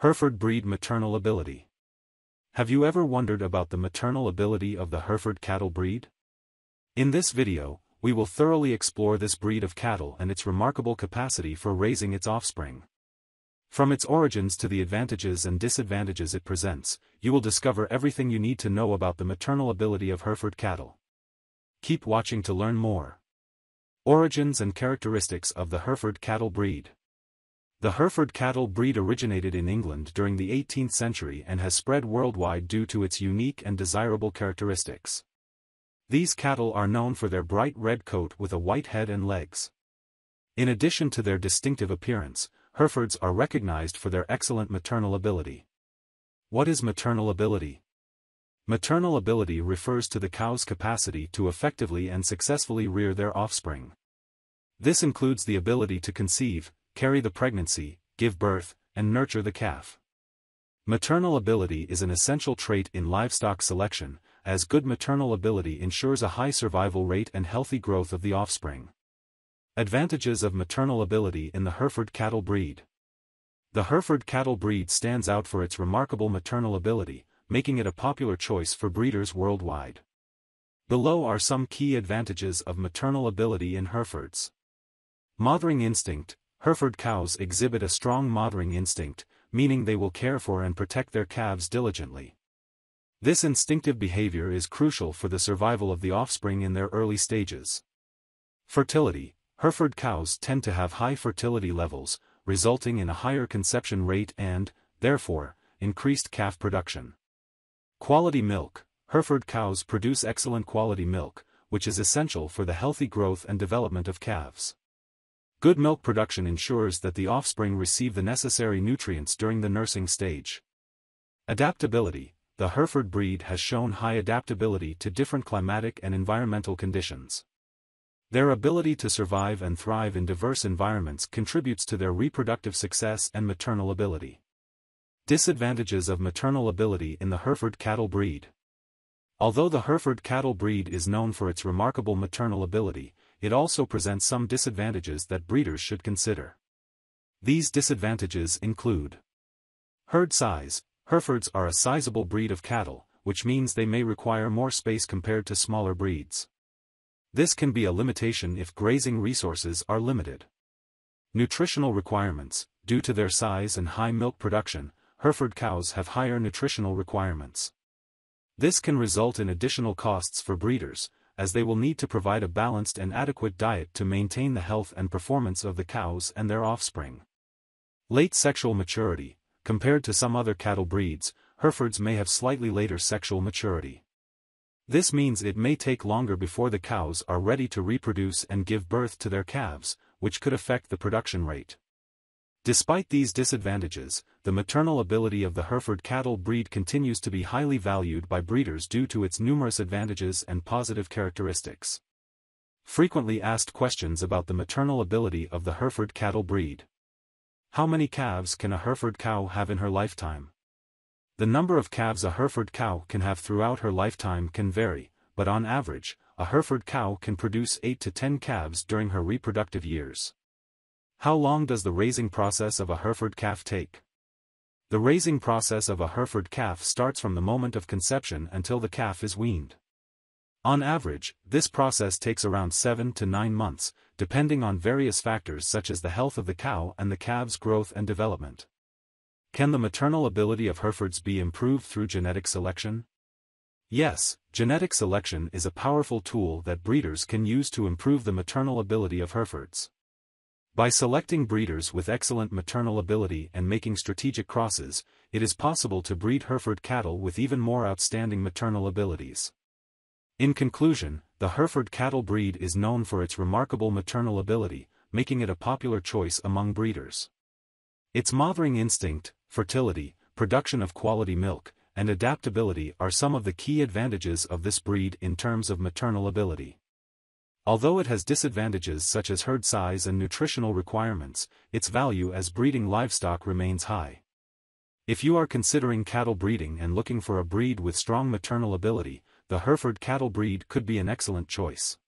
Hereford breed maternal ability. Have you ever wondered about the maternal ability of the Hereford cattle breed? In this video, we will thoroughly explore this breed of cattle and its remarkable capacity for raising its offspring. From its origins to the advantages and disadvantages it presents, you will discover everything you need to know about the maternal ability of Hereford cattle. Keep watching to learn more. Origins and characteristics of the Hereford cattle breed. The Hereford cattle breed originated in England during the 18th century and has spread worldwide due to its unique and desirable characteristics. These cattle are known for their bright red coat with a white head and legs. In addition to their distinctive appearance, Herefords are recognized for their excellent maternal ability. What is maternal ability? Maternal ability refers to the cow's capacity to effectively and successfully rear their offspring. This includes the ability to conceive, carry the pregnancy, give birth, and nurture the calf. Maternal ability is an essential trait in livestock selection, as good maternal ability ensures a high survival rate and healthy growth of the offspring. Advantages of maternal ability in the Hereford cattle breed. The Hereford cattle breed stands out for its remarkable maternal ability, making it a popular choice for breeders worldwide. Below are some key advantages of maternal ability in Herefords. Mothering instinct. Hereford cows exhibit a strong mothering instinct, meaning they will care for and protect their calves diligently. This instinctive behavior is crucial for the survival of the offspring in their early stages. Fertility. Hereford cows tend to have high fertility levels, resulting in a higher conception rate and, therefore, increased calf production. Quality milk. Hereford cows produce excellent quality milk, which is essential for the healthy growth and development of calves. Good milk production ensures that the offspring receive the necessary nutrients during the nursing stage. Adaptability. The Hereford breed has shown high adaptability to different climatic and environmental conditions. Their ability to survive and thrive in diverse environments contributes to their reproductive success and maternal ability. Disadvantages of maternal ability in the Hereford cattle breed. Although the Hereford cattle breed is known for its remarkable maternal ability, it also presents some disadvantages that breeders should consider. These disadvantages include herd size. Herefords are a sizable breed of cattle, which means they may require more space compared to smaller breeds. This can be a limitation if grazing resources are limited. Nutritional requirements. Due to their size and high milk production, Hereford cows have higher nutritional requirements. This can result in additional costs for breeders, as they will need to provide a balanced and adequate diet to maintain the health and performance of the cows and their offspring. Late sexual maturity. Compared to some other cattle breeds, Herefords may have slightly later sexual maturity. This means it may take longer before the cows are ready to reproduce and give birth to their calves, which could affect the production rate. Despite these disadvantages, the maternal ability of the Hereford cattle breed continues to be highly valued by breeders due to its numerous advantages and positive characteristics. Frequently asked questions about the maternal ability of the Hereford cattle breed. How many calves can a Hereford cow have in her lifetime? The number of calves a Hereford cow can have throughout her lifetime can vary, but on average, a Hereford cow can produce 8 to 10 calves during her reproductive years. How long does the raising process of a Hereford calf take? The raising process of a Hereford calf starts from the moment of conception until the calf is weaned. On average, this process takes around 7 to 9 months, depending on various factors such as the health of the cow and the calf's growth and development. Can the maternal ability of Herefords be improved through genetic selection? Yes, genetic selection is a powerful tool that breeders can use to improve the maternal ability of Herefords. By selecting breeders with excellent maternal ability and making strategic crosses, it is possible to breed Hereford cattle with even more outstanding maternal abilities. In conclusion, the Hereford cattle breed is known for its remarkable maternal ability, making it a popular choice among breeders. Its mothering instinct, fertility, production of quality milk, and adaptability are some of the key advantages of this breed in terms of maternal ability. Although it has disadvantages such as herd size and nutritional requirements, its value as breeding livestock remains high. If you are considering cattle breeding and looking for a breed with strong maternal ability, the Hereford cattle breed could be an excellent choice.